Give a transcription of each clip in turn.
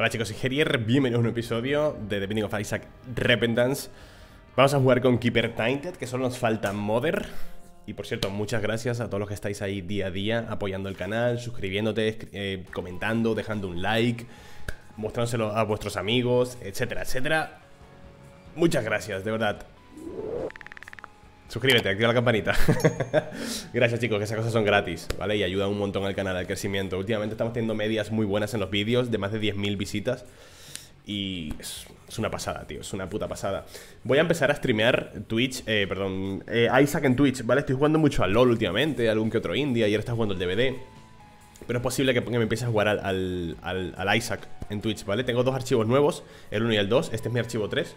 Hola chicos, soy Gerier, bienvenidos a un nuevo episodio de The Binding of Isaac Repentance. Vamos a jugar con Keeper Tainted, que solo nos falta Mother. Y por cierto, muchas gracias a todos los que estáis ahí día a día apoyando el canal, suscribiéndote, comentando, dejando un like, mostrándoselo a vuestros amigos, etcétera, etcétera. Muchas gracias, de verdad. Suscríbete, activa la campanita. Gracias chicos, que esas cosas son gratis, ¿vale? Y ayuda un montón al canal, al crecimiento. Últimamente estamos teniendo medias muy buenas en los vídeos, de más de 10.000 visitas. Y es una pasada, tío, es una puta pasada. Voy a empezar a streamear Twitch, Isaac en Twitch, ¿vale? Estoy jugando mucho al LOL últimamente, algún que otro indie, ayer estaba jugando el DBD. Pero es posible que me empiece a jugar al Isaac en Twitch, ¿vale? Tengo dos archivos nuevos, el 1 y el 2, este es mi archivo 3.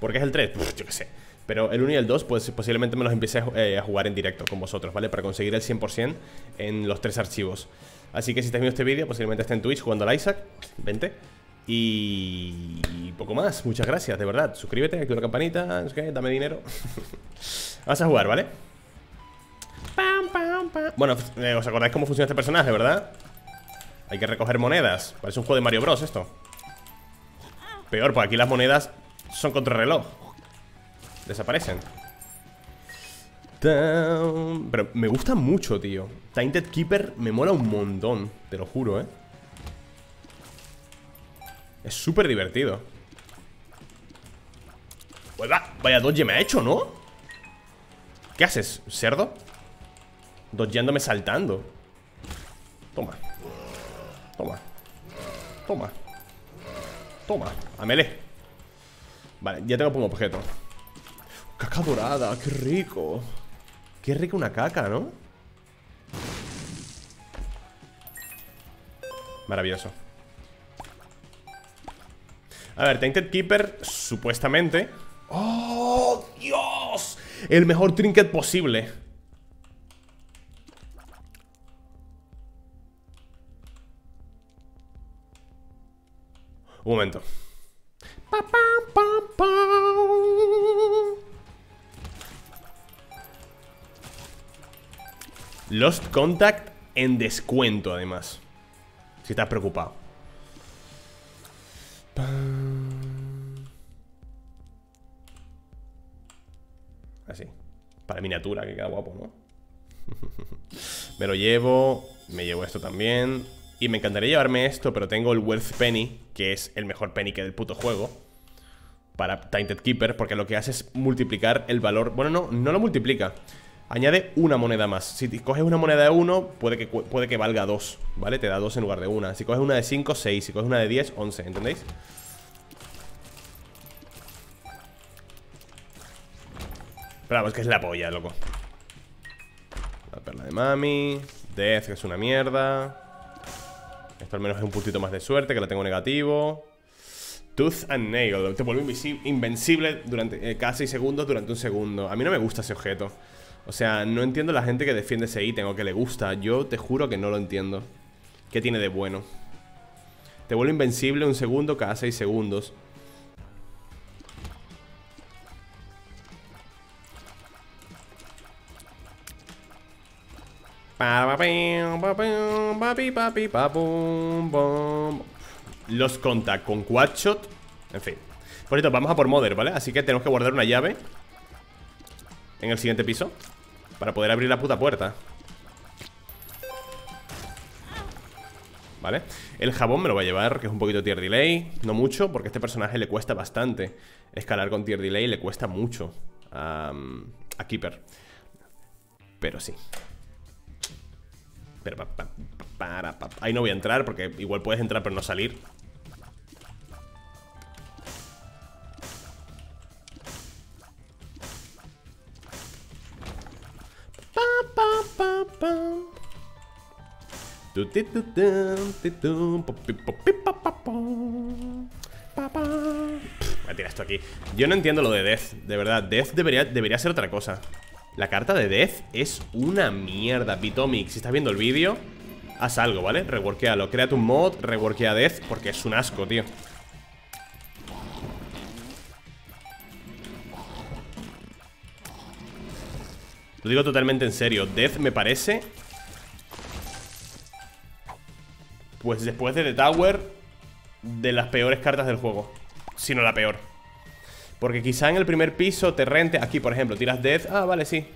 ¿Por qué es el 3? Pff, yo qué sé. Pero el 1 y el 2, pues posiblemente me los empiece a jugar en directo con vosotros, ¿vale? Para conseguir el 100% en los tres archivos. Así que si estáis viendo este vídeo, posiblemente esté en Twitch jugando al Isaac. Vente. Y poco más. Muchas gracias, de verdad. Suscríbete, activa la campanita, okay, dame dinero. Vamos a jugar, ¿vale? Pam, pam, pam. Bueno, ¿os acordáis cómo funciona este personaje, verdad? Hay que recoger monedas. Parece un juego de Mario Bros esto. Peor, porque aquí las monedas son contrarreloj. Desaparecen. Pero me gusta mucho, tío. Tainted Keeper me mola un montón. Te lo juro, ¿eh? Es súper divertido. Vaya dodge me ha hecho, ¿no? ¿Qué haces, cerdo? Dodgeándome saltando. Toma. Toma. Toma. Toma. A melee. Vale, ya tengo como objeto. Caca dorada, qué rico. Qué rica una caca, ¿no? Maravilloso. A ver, Tainted Keeper, supuestamente... ¡Oh, Dios! El mejor trinket posible. Un momento. ¡Pam, pam, pam, pam! Lost Contact en descuento, además. Si estás preocupado. Así. Para miniatura, que queda guapo, ¿no? Me lo llevo. Me llevo esto también. Y me encantaría llevarme esto, pero tengo el worth penny, que es el mejor penny que del puto juego. Para Tainted Keeper, porque lo que hace es multiplicar el valor. Bueno, no lo multiplica. Añade una moneda más. Si coges una moneda de 1, puede que valga 2, ¿vale? Te da 2 en lugar de 1. Si coges una de 5, 6. Si coges una de 10, 11, ¿entendéis? Pero es que es la polla, loco. La perla de mami. Death, que es una mierda. Esto al menos es un puntito más de suerte, que la tengo negativo. Tooth and nail. Te vuelve invencible durante cada 6 segundos durante un segundo. A mí no me gusta ese objeto. O sea, no entiendo la gente que defiende ese ítem o que le gusta. Yo te juro que no lo entiendo. ¿Qué tiene de bueno? Te vuelve invencible un segundo cada 6 segundos. Los contact con Quadshot. En fin. Por cierto, vamos a por Mother, ¿vale? Así que tenemos que guardar una llave en el siguiente piso para poder abrir la puta puerta. Vale. El jabón me lo voy a llevar, que es un poquito tier delay. No mucho, porque a este personaje le cuesta bastante. Escalar con tier delay le cuesta mucho a Keeper. Pero sí. Pero ahí no voy a entrar, porque igual puedes entrar pero no salir. Voy a tirar esto aquí. Yo no entiendo lo de Death, de verdad. Death debería ser otra cosa. La carta de Death es una mierda. Bitomic, si estás viendo el vídeo, haz algo, ¿vale? Reworkéalo. Crea tu mod, reworkea Death, porque es un asco, tío. Lo digo totalmente en serio. Death me parece... Pues después de The Tower, de las peores cartas del juego, sino la peor. Porque quizá en el primer piso te rente. Aquí, por ejemplo, tiras Death. Ah, vale, sí.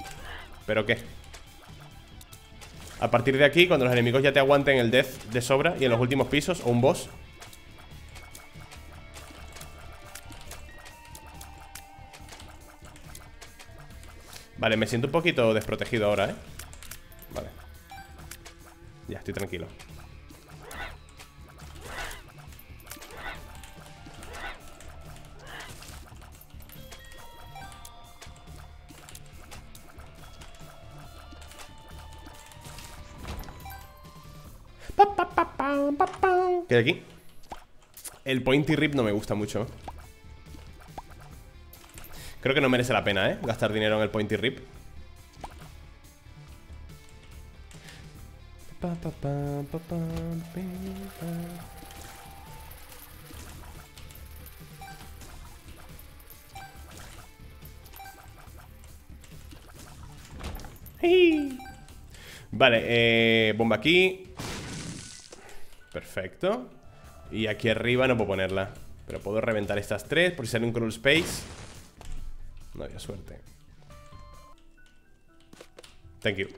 ¿Pero qué? A partir de aquí, cuando los enemigos ya te aguanten el Death de sobra y en los últimos pisos, o un boss, vale, me siento un poquito desprotegido ahora, ¿eh? Vale. Ya, estoy tranquilo. ¿Qué hay aquí? El pointy rip no me gusta mucho. Creo que no merece la pena, ¿eh? Gastar dinero en el pointy rip. Vale, bomba aquí. Perfecto. Y aquí arriba no puedo ponerla, pero puedo reventar estas tres por si sale un crawl space. No había suerte. Thank you.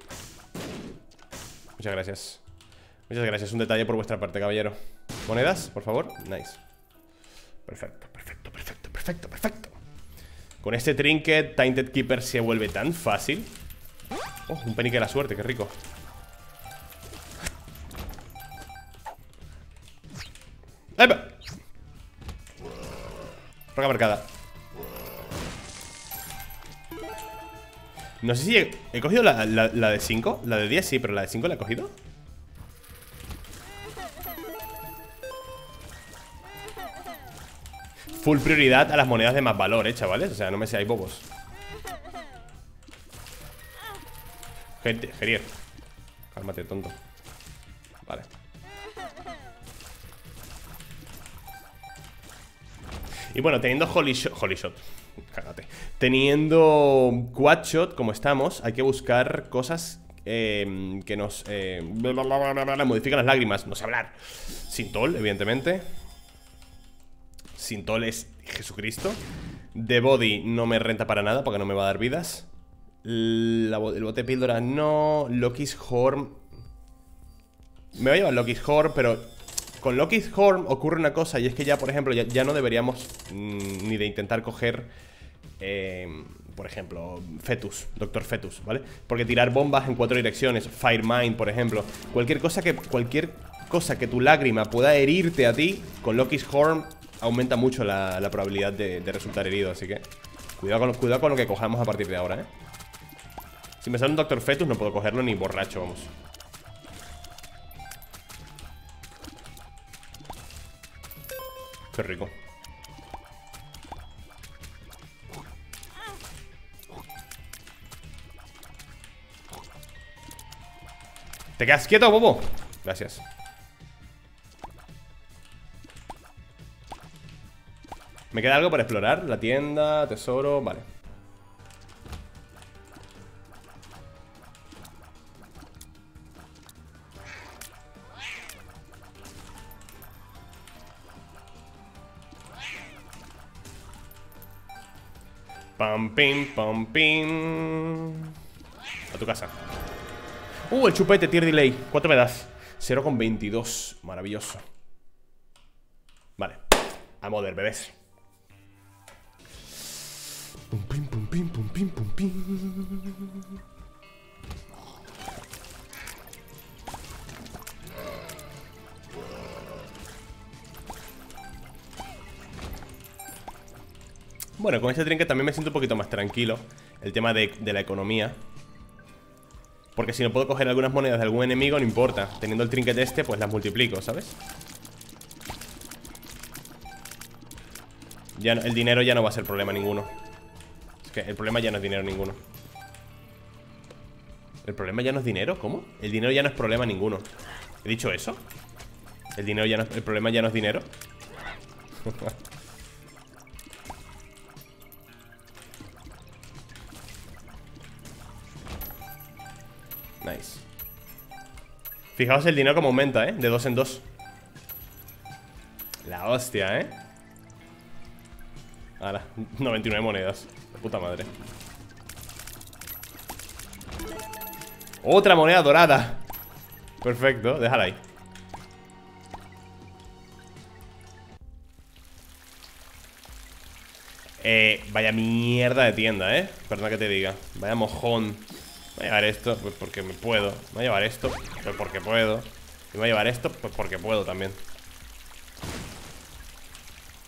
Muchas gracias. Muchas gracias, un detalle por vuestra parte, caballero. Monedas, por favor, nice. Perfecto, perfecto, perfecto, perfecto, perfecto. Con este trinket, Tainted Keeper se vuelve tan fácil. Oh, un penique de la suerte, qué rico. ¡Epa! Roca marcada. No sé si he cogido la de 5. La de 10 sí, pero la de 5 la he cogido. Full prioridad a las monedas de más valor, chavales. O sea, no me seáis bobos. Gente, Gerier, cálmate, tonto. Vale. Y bueno, teniendo Holy shot, cágate. Teniendo Quadshot como estamos, hay que buscar cosas que nos modifican las lágrimas. No sé hablar. Sintol, evidentemente. Sintol es Jesucristo. The Body no me renta para nada porque no me va a dar vidas. El bote de píldora no. Loki's Horn. Me voy a llevar Loki's Horn, pero con Loki's Horn ocurre una cosa, y es que ya, por ejemplo, ya no deberíamos ni de intentar coger, por ejemplo, Fetus, Doctor Fetus, ¿vale? Porque tirar bombas en 4 direcciones, Firemind, por ejemplo, cualquier cosa que tu lágrima pueda herirte a ti, con Loki's Horn aumenta mucho la probabilidad de resultar herido, así que cuidado con lo que cojamos a partir de ahora, ¿eh? Si me sale un Doctor Fetus no puedo cogerlo ni borracho, vamos. Qué rico. ¿Te quedas quieto, bobo? Gracias. Me queda algo para explorar. La tienda, tesoro, vale. Pam, pim, pam, pim. A tu casa. El chupete, tier delay. ¿Cuánto me das? 0,22. Maravilloso. Vale. A Mother, bebés. Pum, pim, pum, pim, pum, pim, pum, pim. Bueno, con este trinket también me siento un poquito más tranquilo. El tema de la economía. Porque si no puedo coger algunas monedas de algún enemigo, no importa. Teniendo el trinket este, pues las multiplico, ¿sabes? Ya no, el dinero ya no va a ser problema ninguno. Es que el problema ya no es dinero ninguno. ¿El problema ya no es dinero? ¿Cómo? El dinero ya no es problema ninguno. ¿He dicho eso? El problema ya no es dinero. Nice. Fijaos el dinero como aumenta, ¿eh? De 2 en 2. La la hostia, ¿eh? Ahora, 99 monedas. Puta madre. Otra moneda dorada. Perfecto, déjala ahí. Vaya mierda de tienda, ¿eh? Perdona que te diga. Vaya mojón. Me voy a llevar esto, pues porque me puedo. Me voy a llevar esto, pues porque puedo. Y me voy a llevar esto, pues porque puedo también.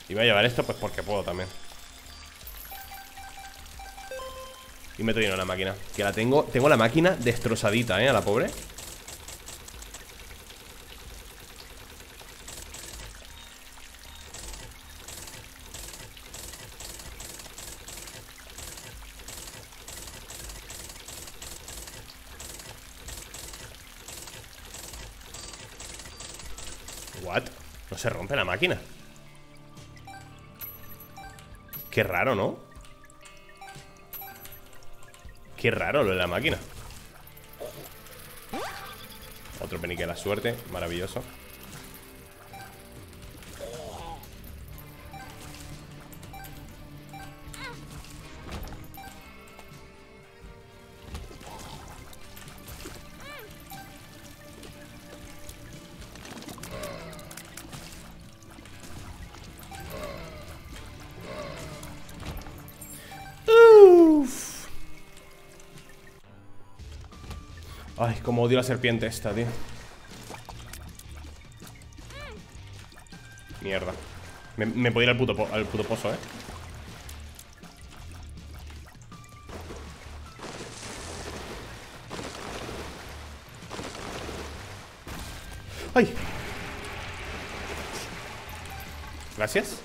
Y me voy a llevar esto, pues porque puedo también. Y meto dinero en la máquina, que la tengo. Tengo la máquina destrozadita, ¿eh? A la pobre. What? No se rompe la máquina. Qué raro, ¿no? Qué raro lo de la máquina. Otro penique de la suerte, maravilloso. Ay, como odio la serpiente esta, tío. Mierda. Me puedo ir al puto pozo, eh. ¡Ay! Gracias.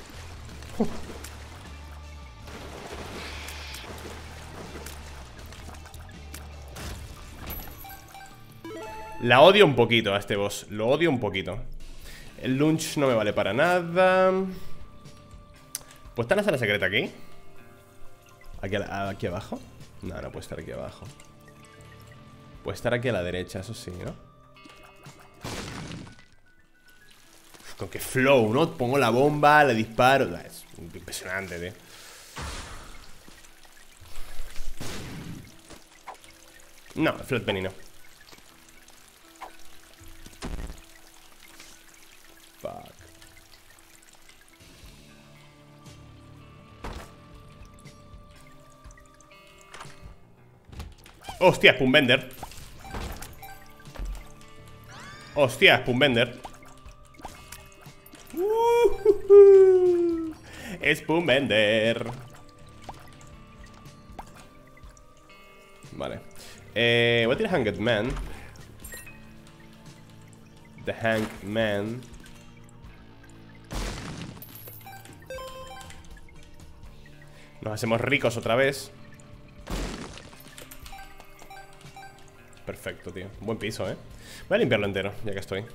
La odio un poquito a este boss. Lo odio un poquito. El lunch no me vale para nada. ¿Puede estar la sala secreta aquí? ¿Aquí abajo? No, no puede estar aquí abajo. Puede estar aquí a la derecha, eso sí, ¿no? Uf, con qué flow, ¿no? Pongo la bomba, le disparo. Es impresionante, tío. No, Worth Penny no. Hostia, Spoonbender. Hostia, Spoonbender. Spoonbender. Vale. Voy a tirar Hanged Man. The Hanged Man. Nos hacemos ricos otra vez. Perfecto, tío. Buen piso, ¿eh? Voy a limpiarlo entero, ya que estoy.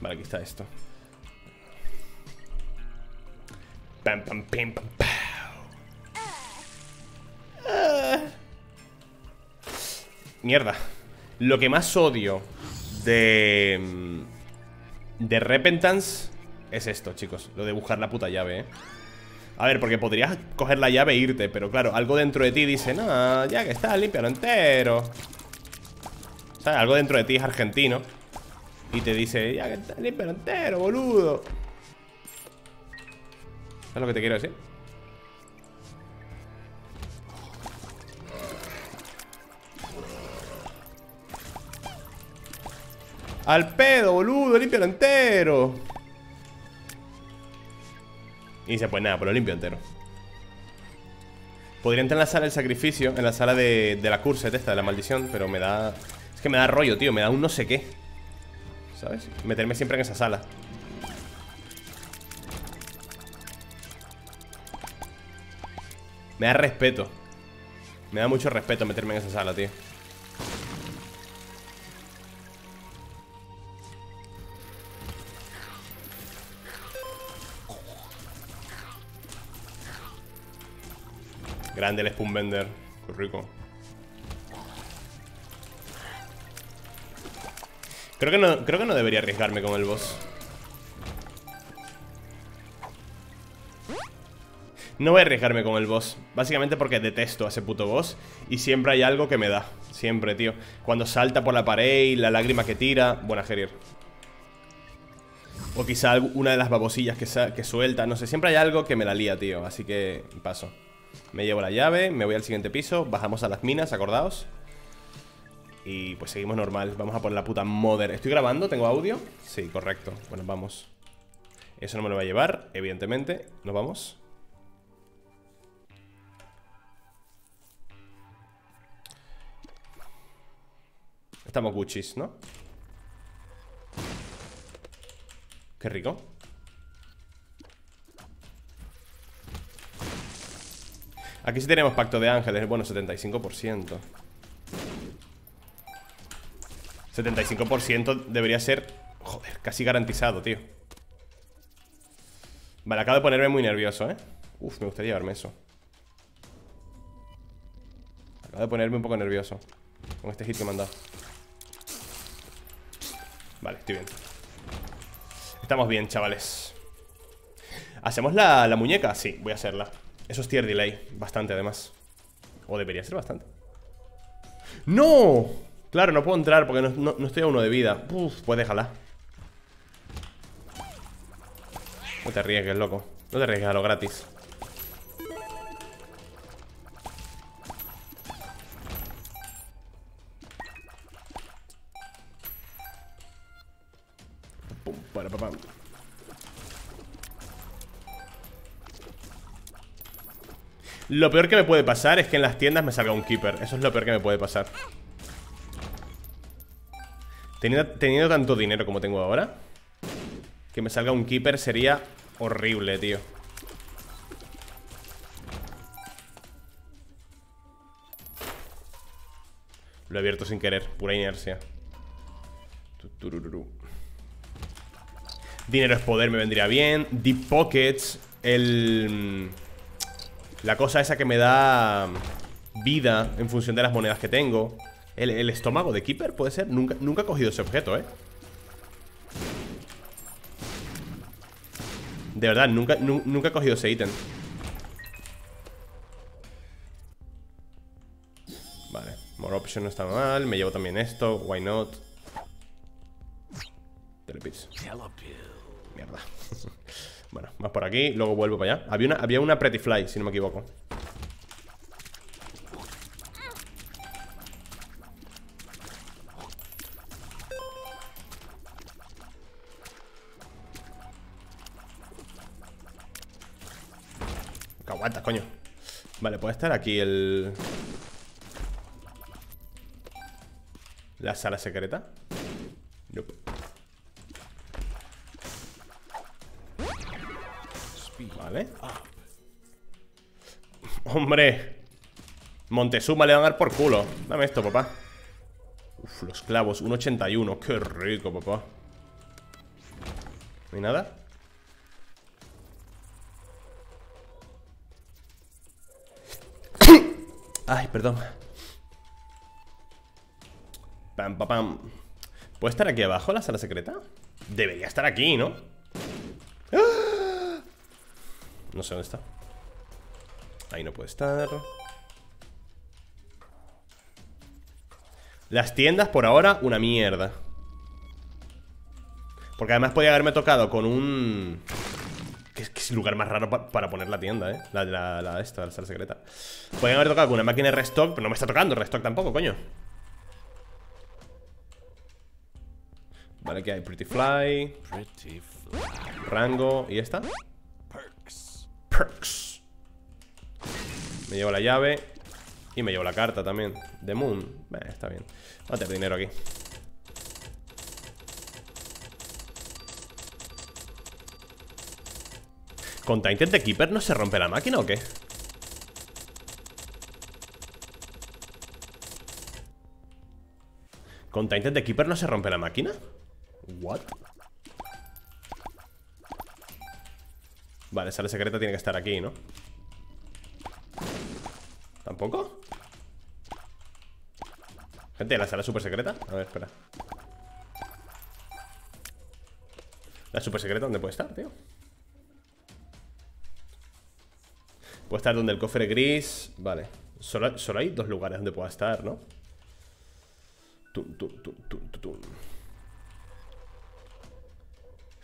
Vale, aquí está esto. Pam, pam, pim, pam, pam. Mierda. Lo que más odio de Repentance es esto, chicos. Lo de buscar la puta llave, ¿eh? A ver, porque podrías coger la llave e irte, pero claro, algo dentro de ti dice, no, ya que está, límpialo entero. ¿Sabes? Algo dentro de ti es argentino y te dice, ya que está, límpialo entero, boludo. ¿Sabes lo que te quiero decir? Al pedo, boludo, límpialo entero. Y dice, pues nada, pues lo limpio entero. Podría entrar en la sala del sacrificio. En la sala de la curset esta, de la maldición. Pero me da... Es que me da rollo, tío. Me da un no sé qué, ¿sabes? Meterme siempre en esa sala. Me da respeto. Me da mucho respeto meterme en esa sala, tío. Grande el Spoonbender. Qué rico. Creo que no debería arriesgarme con el boss. No voy a arriesgarme con el boss, básicamente porque detesto a ese puto boss. Y siempre hay algo que me da, siempre, tío. Cuando salta por la pared y la lágrima que tira. Buena, Gerir. O quizá una de las babosillas que suelta, no sé, siempre hay algo que me la lía, tío. Así que paso. Me llevo la llave, me voy al siguiente piso. Bajamos a las minas, acordaos. Y pues seguimos normal. Vamos a poner la puta Mother. ¿Estoy grabando? ¿Tengo audio? Sí, correcto. Bueno, vamos. Eso no me lo va a llevar, evidentemente. Nos vamos. Estamos guchis, ¿no? Qué rico. Aquí sí tenemos pacto de ángeles. Bueno, 75%. 75% debería ser... Joder, casi garantizado, tío. Vale, acabo de ponerme muy nervioso, ¿eh? Uf, me gustaría llevarme eso. Acabo de ponerme un poco nervioso con este hit que me han dado. Vale, estoy bien. Estamos bien, chavales. ¿Hacemos la muñeca? Sí, voy a hacerla. Eso es tier delay, bastante además. O debería ser bastante. ¡No! Claro, no puedo entrar porque no estoy a uno de vida. Uf, pues déjala. No te arriesgues, loco. No te arriesgues a lo gratis. Pum, para, papá. Lo peor que me puede pasar es que en las tiendas me salga un Keeper. Eso es lo peor que me puede pasar. Teniendo tanto dinero como tengo ahora, que me salga un Keeper sería horrible, tío. Lo he abierto sin querer, pura inercia. Dinero es poder, me vendría bien. Deep Pockets. La cosa esa que me da vida en función de las monedas que tengo. El estómago de Keeper, ¿puede ser? Nunca he cogido ese objeto, ¿eh? De verdad, nunca he cogido ese ítem. Vale, More option no está mal. Me llevo también esto, why not. Telepills. Mierda. Bueno, más por aquí, luego vuelvo para allá. Había una Pretty Fly, si no me equivoco. Aguanta, coño. Vale, puede estar aquí la sala secreta. Nope. Vale. Hombre, Montezuma le van a dar por culo. Dame esto, papá. Uf, los clavos, 1.81. Qué rico, papá. ¿No hay nada? Ay, perdón. Pam, pam, pam. ¿Puede estar aquí abajo la sala secreta? Debería estar aquí, ¿no? ¡Ah! No sé dónde está. Ahí no puede estar. Las tiendas por ahora, una mierda. Porque además podía haberme tocado con un... Que es el lugar más raro para poner la tienda, ¿eh? La sala secreta. Podrían haber tocado con una máquina de restock, pero no me está tocando restock tampoco, coño. Vale, aquí hay Pretty Fly, Rango, ¿y esta? Perks. Me llevo la llave y me llevo la carta también. The Moon, está bien. Voy a tener dinero aquí. ¿Con Tainted Keeper no se rompe la máquina o qué? ¿Con Tainted Keeper no se rompe la máquina? ¿What? Vale, sala secreta tiene que estar aquí, ¿no? ¿Tampoco? Gente, ¿la sala super secreta? A ver, espera. ¿La super secreta dónde puede estar, tío? Puedo estar donde el cofre gris. Vale. Solo hay dos lugares donde pueda estar, ¿no?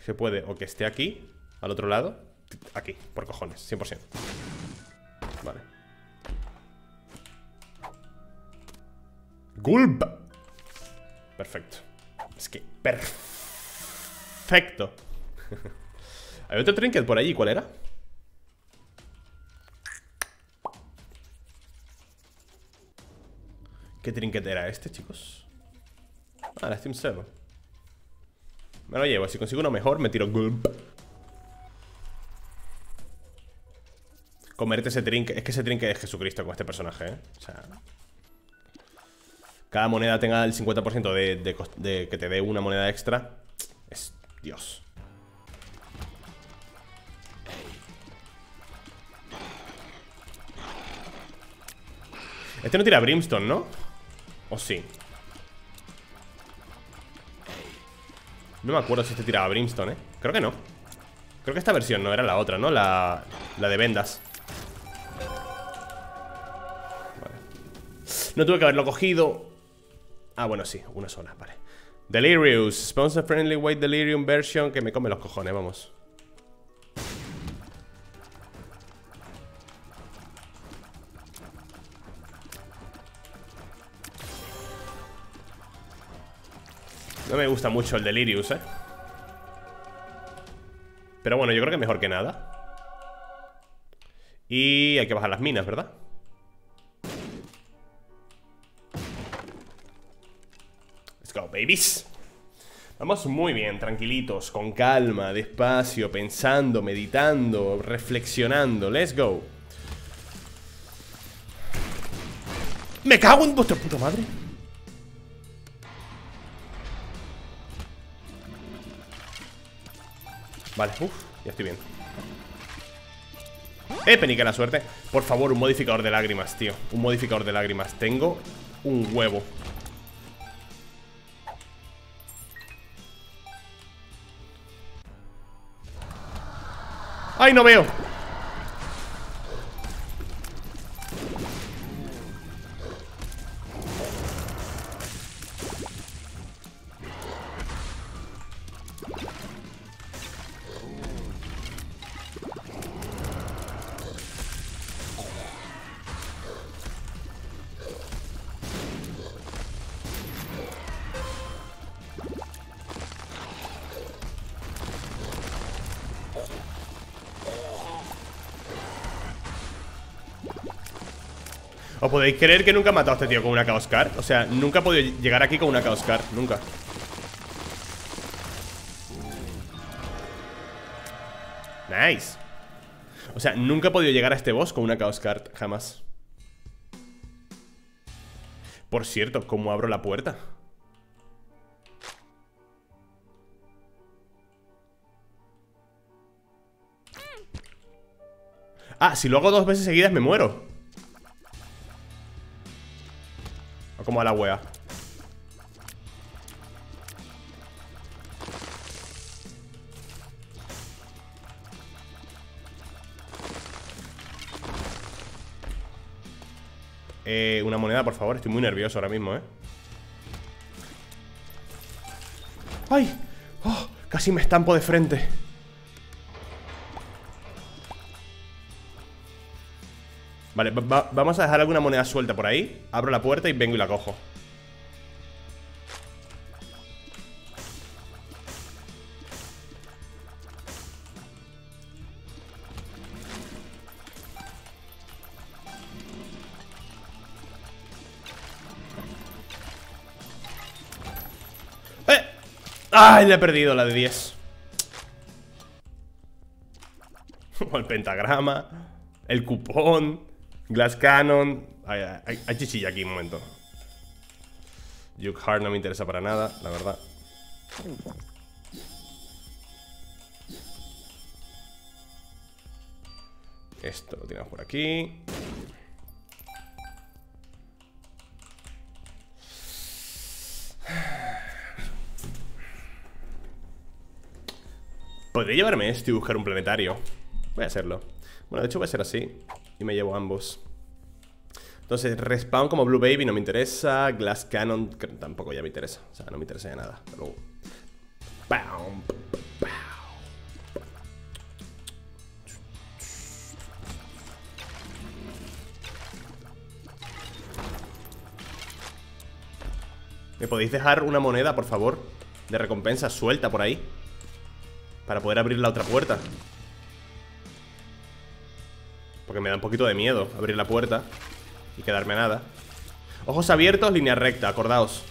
Se puede o que esté aquí, al otro lado. Aquí, por cojones, 100%. Vale. Gulp. Perfecto. Es que perfecto. Hay otro trinket por allí, ¿cuál era? ¿Qué trinket era este, chicos? Ah, la Steam 7. Me lo llevo, si consigo uno mejor me tiro Gulp. Comerte ese trinket. Es que ese trinket es Jesucristo con este personaje, ¿eh? O sea, cada moneda tenga el 50% de que te dé una moneda extra. Es Dios. Este no tira Brimstone, ¿no? ¿O sí? No me acuerdo si este tiraba Brimstone, ¿eh? Creo que no. Creo que esta versión no, era la otra, ¿no? La de vendas. Vale. No tuve que haberlo cogido. Ah, bueno, sí, una sola, vale. Delirious, Sponsor Friendly White Delirium Version. Que me come los cojones, vamos. No me gusta mucho el Delirious, ¿eh? Pero bueno, yo creo que mejor que nada. Y hay que bajar las minas, ¿verdad? Let's go, babies. Vamos muy bien, tranquilitos, con calma, despacio, pensando, meditando, reflexionando. Let's go. ¡Me cago en vuestra puta madre! Vale, uff, ya estoy bien. Penica la suerte. Por favor, un modificador de lágrimas, tío. Un modificador de lágrimas, tengo un huevo. ¡Ay, no veo! ¿Os podéis creer que nunca he matado a este tío con una Chaos Card? O sea, nunca he podido llegar aquí con una Chaos Card. Nunca. Nice. O sea, nunca he podido llegar a este boss con una Chaos Card. Jamás. Por cierto, ¿cómo abro la puerta? Ah, si lo hago dos veces seguidas me muero. Como a la wea. Una moneda, por favor. Estoy muy nervioso ahora mismo, ¿eh? ¡Ay! ¡Oh! Casi me estampo de frente. Vale, vamos a dejar alguna moneda suelta por ahí. Abro la puerta y vengo y la cojo. ¡Eh! ¡Ay! Le he perdido la de 10. El pentagrama. El cupón. Glass Cannon. Hay chichilla aquí, un momento. Duke Hard no me interesa para nada, la verdad. Esto lo tiramos por aquí. Podría llevarme esto y buscar un planetario. Voy a hacerlo. Bueno, de hecho voy a hacer así. y me llevo ambos. Entonces, respawn como Blue Baby no me interesa. Glass Cannon tampoco ya me interesa. O sea, no me interesa ya nada. Hasta luego. ¿Me podéis dejar una moneda, por favor? De recompensa suelta por ahí, para poder abrir la otra puerta, porque me da un poquito de miedo abrir la puerta y quedarme nada. Ojos abiertos, línea recta, acordaos.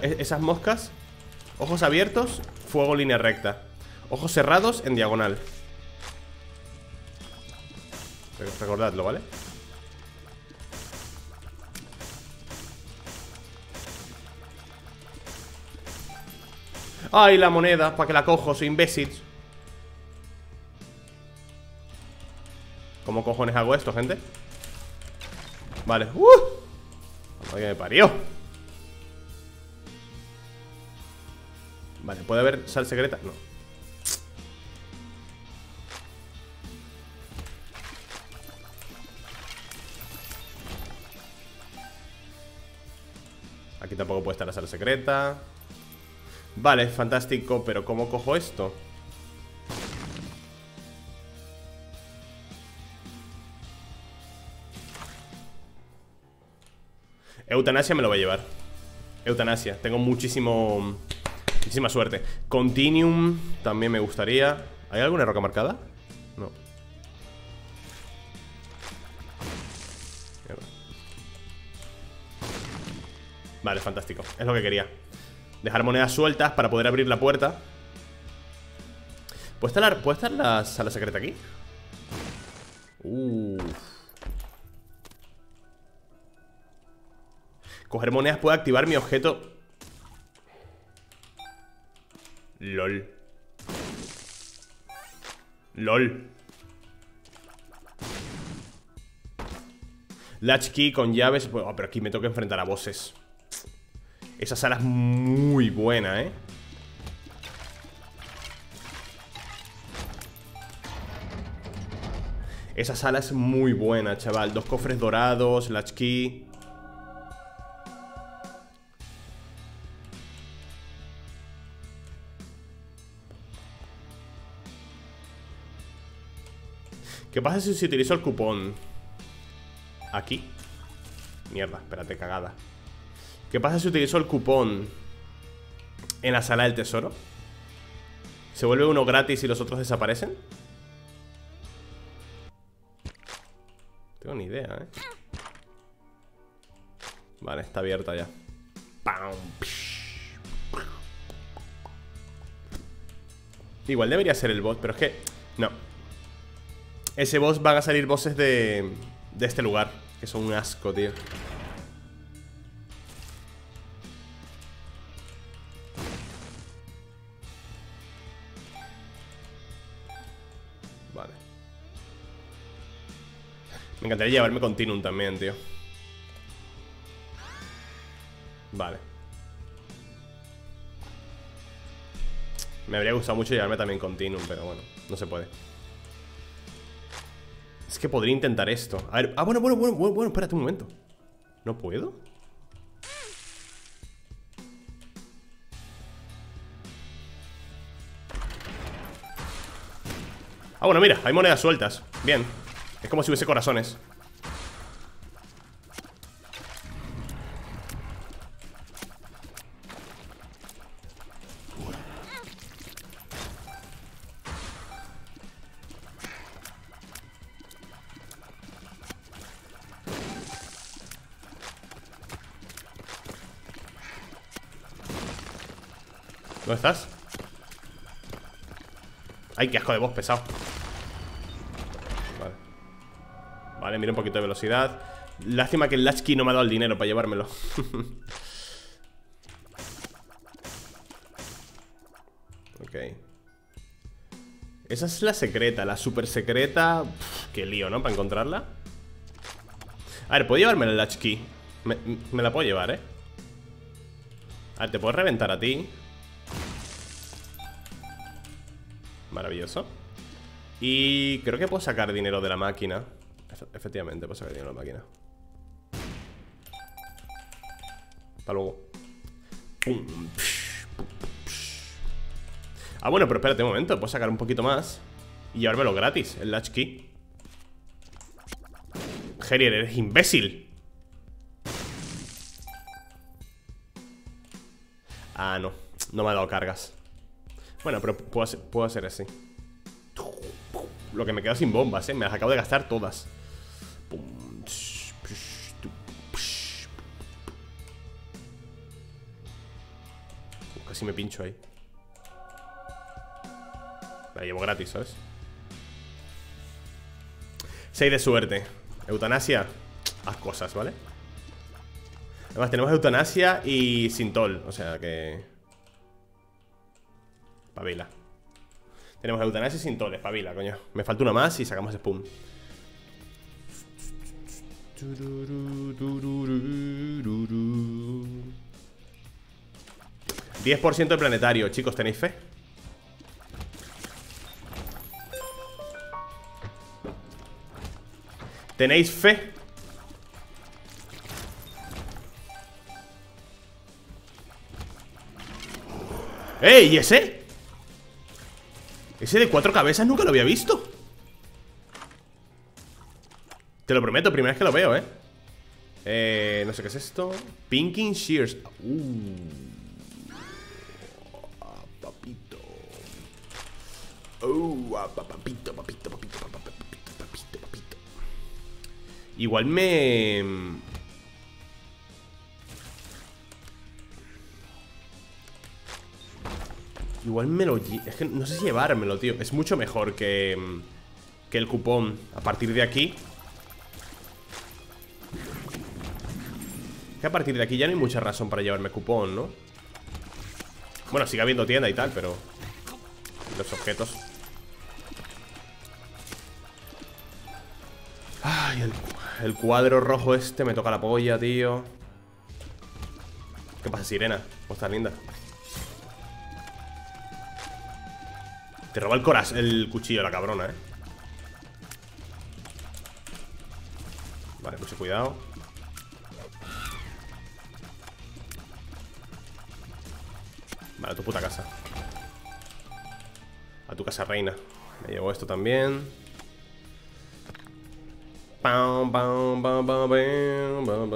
Esas moscas. Ojos abiertos, fuego, línea recta. Ojos cerrados, en diagonal. Recordadlo, ¿vale? ¡Ay, la moneda! ¿Para que la cojo? Soy imbécil. ¿Cómo cojones hago esto, gente? Vale. ¡Uh! ¡Ay, me parió! Vale, ¿puede haber sal secreta? No. Aquí tampoco puede estar la sal secreta. Vale, fantástico, pero ¿cómo cojo esto? Eutanasia me lo va a llevar. Eutanasia, tengo muchísima suerte. Continuum también me gustaría. ¿Hay alguna roca marcada? No. Vale, fantástico, es lo que quería. Dejar monedas sueltas para poder abrir la puerta. ¿Puede estar la sala secreta aquí? Coger monedas puede activar mi objeto. LOL. LOL. Latchkey con llaves. Oh, pero aquí me toca enfrentar a bosses. Esa sala es muy buena, ¿eh? Esa sala es muy buena, chaval. Dos cofres dorados, latchkey. ¿Qué pasa si utilizo el cupón? Aquí. Mierda, espérate, cagada. ¿Qué pasa si utilizo el cupón en la sala del tesoro? ¿Se vuelve uno gratis y los otros desaparecen? No tengo ni idea, ¿eh? Vale, está abierta ya. Igual debería ser el boss, pero es que... no. Ese boss van a salir bosses de este lugar, que son un asco, tío. Me encantaría llevarme Continuum también, tío. Vale. Me habría gustado mucho llevarme también Continuum, pero bueno, no se puede. Es que podría intentar esto. A ver, bueno, espérate un momento. ¿No puedo? Ah, bueno, mira, hay monedas sueltas. Bien. Es como si hubiese corazones. ¿Dónde estás? Ay, qué asco de voz, pesado. Vale, mira, un poquito de velocidad. Lástima que el Latchkey no me ha dado el dinero para llevármelo. Ok. Esa es la secreta, la super secreta. Pff, qué lío, ¿no? Para encontrarla. A ver, ¿puedo llevarme el Latchkey? Me la puedo llevar, ¿eh? A ver, te puedo reventar a ti. Maravilloso. Y creo que puedo sacar dinero de la máquina. efectivamente, pasa que tiene una máquina. Hasta luego. ¡Pum! Ah, bueno, pero espérate un momento. Puedo sacar un poquito más y llevármelo gratis, el Latchkey. Gerier, eres imbécil. Ah, no. No me ha dado cargas. Bueno, pero puedo hacer así. Lo que me queda sin bombas, me las acabo de gastar todas. Casi me pincho ahí. La llevo gratis, ¿sabes? 6 de suerte. Eutanasia. Haz cosas, ¿vale? Además tenemos eutanasia y sintol. O sea que... pabila. Tenemos eutanasia y sintoles, pabila, coño. Me falta una más y sacamos Spoon. ...10% de planetario. Chicos, ¿tenéis fe? ¿Tenéis fe? ¡Ey! ¿Y ese? Ese de 4 cabezas nunca lo había visto. Te lo prometo, primera vez que lo veo, ¿eh? No sé qué es esto. Pinking Shears. Papito. Papito. Igual me... igual me lo... es que no sé si llevármelo, tío. Es mucho mejor que el cupón. A partir de aquí, que a partir de aquí ya no hay mucha razón para llevarme cupón, ¿no? Bueno, sigue habiendo tienda y tal, pero los objetos... ay, el cuadro rojo este me toca la polla, tío. ¿Qué pasa, sirena? ¿Cómo estás, linda? Te roba el corazón, el cuchillo, la cabrona, ¿eh? Vale, mucho cuidado. Vale, a tu puta casa. A tu casa, reina. Me llevo esto también. Pam, pam, pam, pam, pam, pam.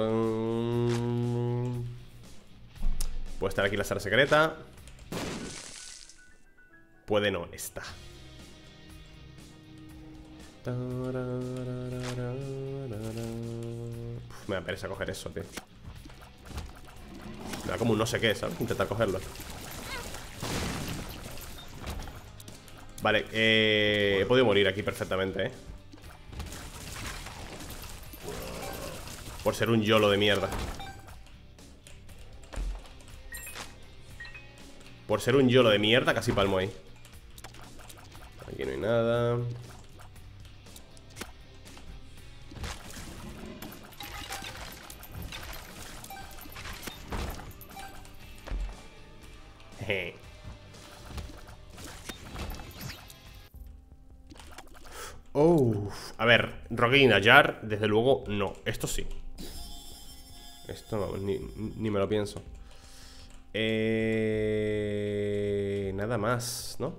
Puede estar aquí la sala secreta. Puede no, está. Uf, me da pereza coger eso, tío. Me da como un no sé qué, ¿sabes? Intentar cogerlo. Vale, he podido morir aquí perfectamente, ¿eh? Por ser un YOLO de mierda. Por ser un YOLO de mierda, casi palmo ahí. Aquí no hay nada. Jeje. Oh, a ver, Rogue y Nayar, desde luego no. Esto sí. Esto no, ni me lo pienso. Nada más, ¿no?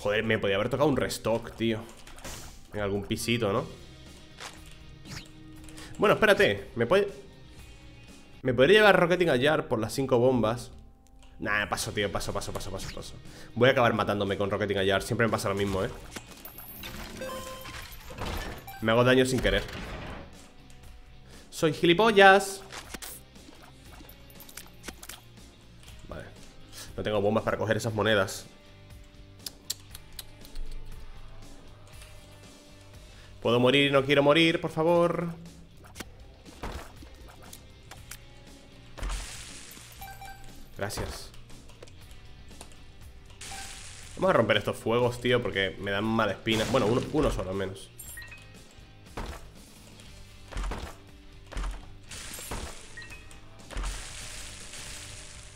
Joder, me podía haber tocado un restock, tío. En algún pisito, ¿no? Bueno, espérate. Me podría llevar Rocketing a Jar por las 5 bombas. Nah, paso, tío. Paso. Voy a acabar matándome con Rocketing a Jar. Siempre me pasa lo mismo, ¿eh? Me hago daño sin querer. Soy gilipollas. Vale. No tengo bombas para coger esas monedas. Puedo morir, no quiero morir, por favor. Gracias. Vamos a romper estos fuegos, tío, porque me dan mala espina. Bueno, uno solo al menos.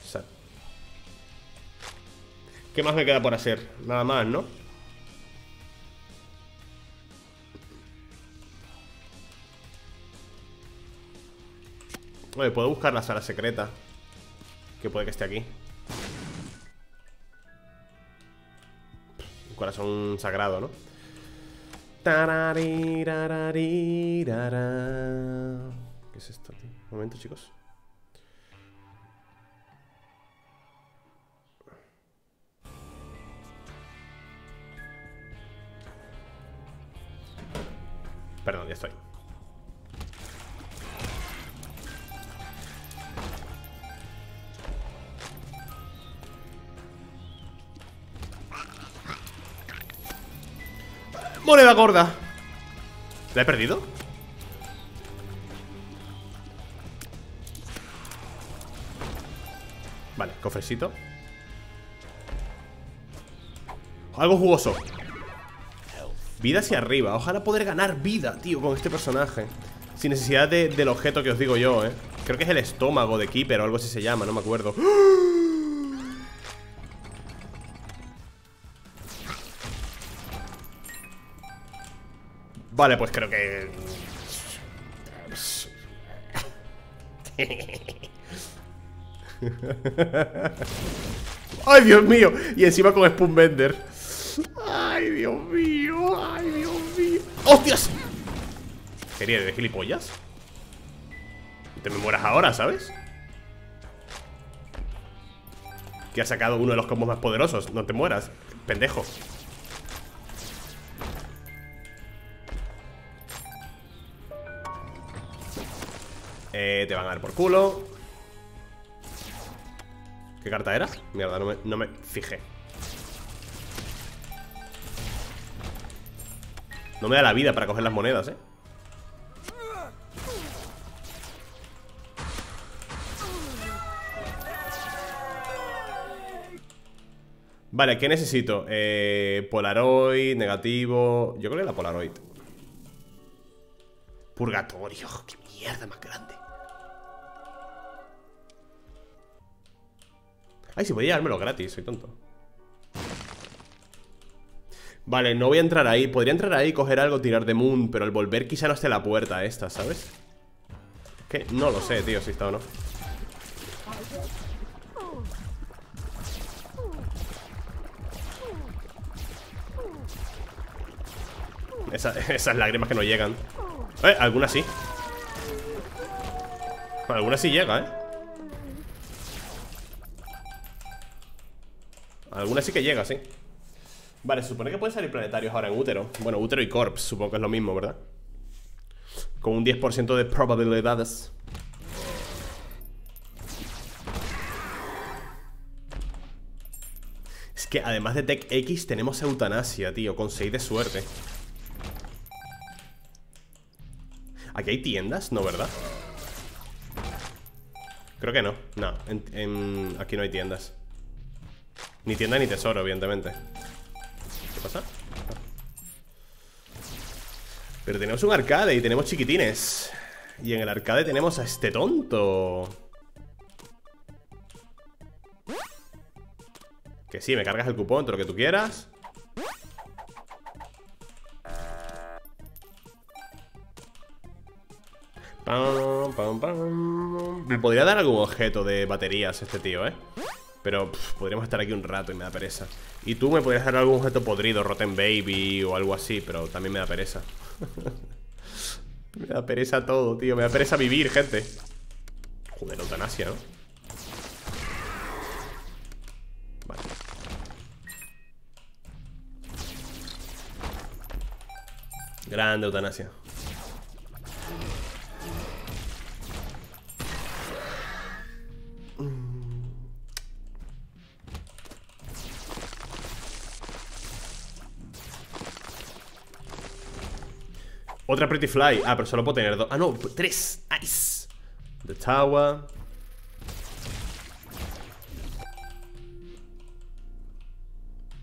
Sal. ¿Qué más me queda por hacer? Nada más, ¿no? Oye, puedo buscar la sala secreta, que puede que esté aquí. Un corazón sagrado, ¿no? ¿Qué es esto, tío? Un momento, chicos. Perdón, ya estoy. Moneda gorda. ¿La he perdido? Vale, cofrecito. Algo jugoso. Vida hacia arriba. Ojalá poder ganar vida, tío, con este personaje. Sin necesidad del objeto que os digo yo, eh. Creo que es el estómago de Keeper o algo así se llama, no me acuerdo. Vale, pues creo que... ¡Ay, Dios mío! Y encima con Spoon Bender. ¡Ay, Dios mío! ¡Ay, Dios mío! ¡Hostias! ¿Sería de gilipollas? Te me mueras ahora, ¿sabes? Que ha sacado uno de los combos más poderosos. No te mueras, pendejo. Te van a dar por culo. ¿Qué carta era? Mierda, no me fijé. No me da la vida para coger las monedas, eh. Vale, ¿qué necesito? Polaroid, negativo. Yo creo que la Polaroid. Purgatorio, qué mierda más grande. Ay, si podía dármelo gratis, soy tonto. Vale, no voy a entrar ahí. Podría entrar ahí, coger algo, tirar de Moon. Pero al volver quizá no esté la puerta esta, ¿sabes? Es que no lo sé, tío, si está o no. Esas lágrimas que no llegan. Alguna sí. Alguna sí llega, eh. Alguna sí que llega, sí. Vale, se supone que pueden salir planetarios ahora en útero. Bueno, útero y corpse, supongo que es lo mismo, ¿verdad? Con un 10% de probabilidades. Es que además de Tech X tenemos Euthanasia, tío. Con 6 de suerte. ¿Aquí hay tiendas? No, ¿verdad? Creo que no. No, aquí no hay tiendas. Ni tienda ni tesoro, evidentemente. ¿Qué pasa? Pero tenemos un arcade y tenemos chiquitines. Y en el arcade tenemos a este tonto. Que sí, me cargas el cupón, todo lo que tú quieras. Pam, pam, pam. Me podría dar algún objeto de baterías este tío, eh. Pero podríamos estar aquí un rato y me da pereza. Y tú me podrías dar algún objeto podrido, Rotten Baby o algo así, pero también me da pereza. Me da pereza todo, tío. Me da pereza vivir, gente. Joder, eutanasia, ¿no? Vale. Grande eutanasia. Otra Pretty Fly. Ah, pero solo puedo tener 2. Ah, no, 3. Nice. The Tower.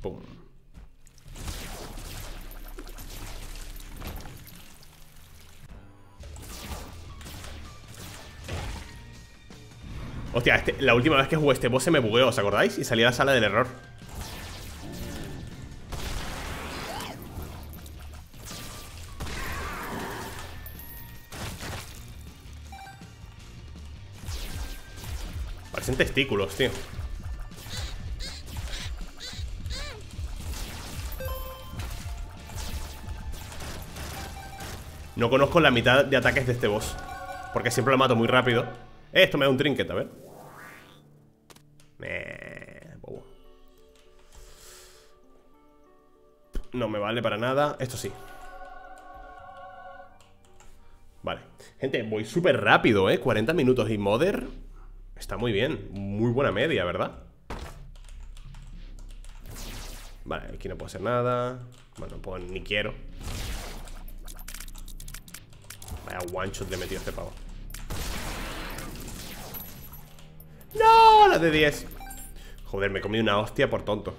Pum. Hostia, la última vez que jugué este boss se me bugueó, ¿os acordáis? Y salí a la sala del error. Parecen testículos, tío. No conozco la mitad de ataques de este boss, porque siempre lo mato muy rápido. Esto me da un trinket, a ver. Bobo. No me vale para nada. Esto sí. Vale. Gente, voy súper rápido, 40 minutos y Mother está muy bien. Muy buena media, ¿verdad? Vale, aquí no puedo hacer nada. Bueno, no puedo, ni quiero. Vaya one shot le he metido a este pavo. ¡No! La de 10. Joder, me he comido una hostia por tonto.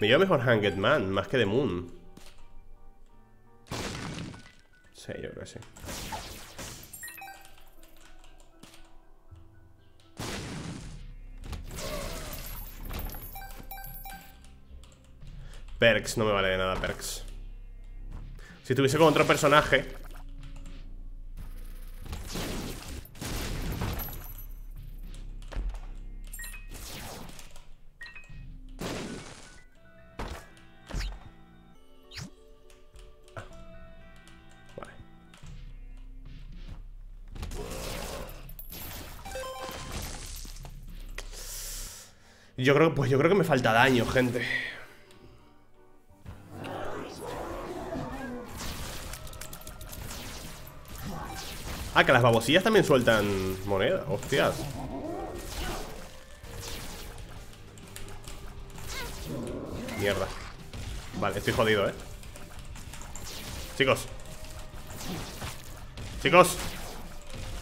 Me lleva mejor Hanged Man, más que The Moon. Sí, yo creo que sí. Perks, no me vale de nada Perks. Si tuviese con otro personaje. Vale. Yo creo, pues yo creo que me falta daño, gente. Ah, que las babosillas también sueltan monedas. Hostias. Mierda. Vale, estoy jodido, Chicos. Chicos.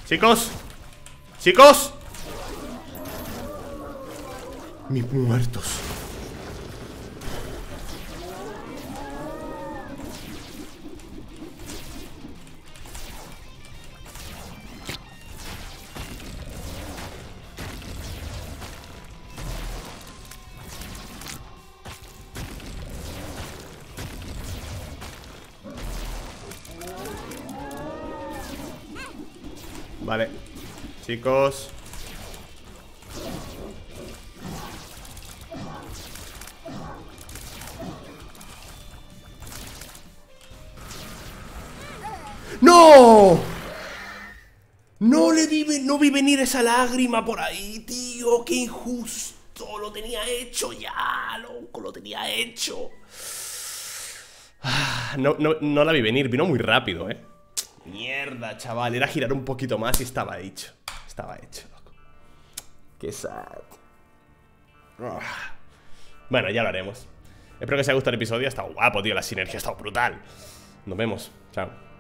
Chicos. Chicos. Mis muertos. Vale, chicos. ¡No! No vi venir esa lágrima por ahí, tío. ¡Qué injusto! Lo tenía hecho ya, loco, lo tenía hecho. No la vi venir, vino muy rápido, Mierda, chaval, era girar un poquito más y estaba hecho. Estaba hecho, loco. Qué sad. Bueno, ya lo haremos. Espero que os haya gustado el episodio. Ha estado guapo, tío, la sinergia ha estado brutal. Nos vemos, chao.